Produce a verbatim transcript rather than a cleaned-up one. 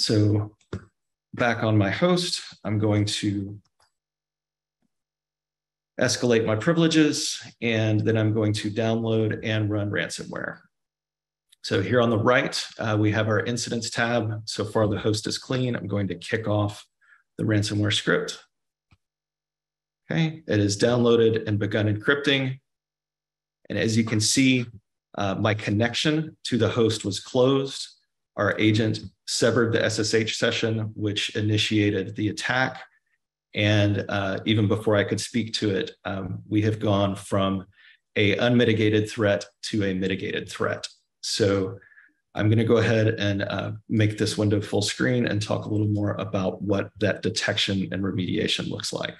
So back on my host, I'm going to escalate my privileges, and then I'm going to download and run ransomware. So here on the right, uh, we have our incidents tab. So far the host is clean. I'm going to kick off the ransomware script. Okay, it is downloaded and begun encrypting. And as you can see, uh, my connection to the host was closed. Our agent severed the S S H session, which initiated the attack. And uh, even before I could speak to it, um, we have gone from a unmitigated threat to a mitigated threat. So I'm going to go ahead and uh, make this window full screen and talk a little more about what that detection and remediation looks like.